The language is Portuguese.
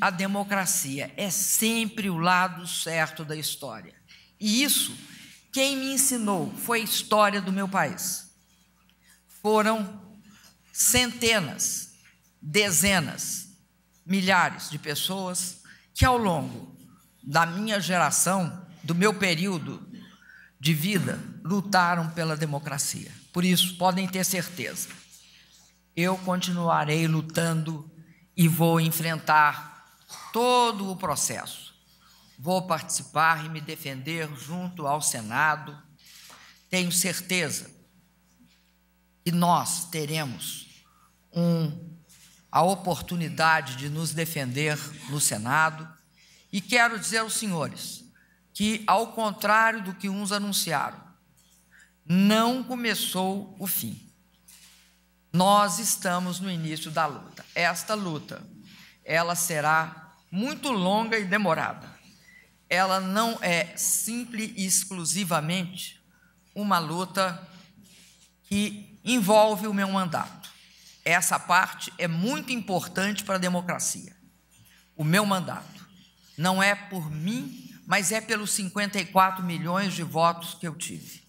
A democracia é sempre o lado certo da história. E isso, quem me ensinou foi a história do meu país. Foram centenas, dezenas, milhares de pessoas que, ao longo da minha geração, do meu período de vida, lutaram pela democracia. Por isso, podem ter certeza, eu continuarei lutando e vou enfrentar todo o processo. Vou participar e me defender junto ao Senado. Tenho certeza que nós teremos a oportunidade de nos defender no Senado. E quero dizer aos senhores que, ao contrário do que uns anunciaram, não começou o fim. Nós estamos no início da luta. Esta luta, ela será muito longa e demorada. Ela não é simples e exclusivamente uma luta que envolve o meu mandato. Essa parte é muito importante para a democracia. O meu mandato não é por mim, mas é pelos 54 milhões de votos que eu tive.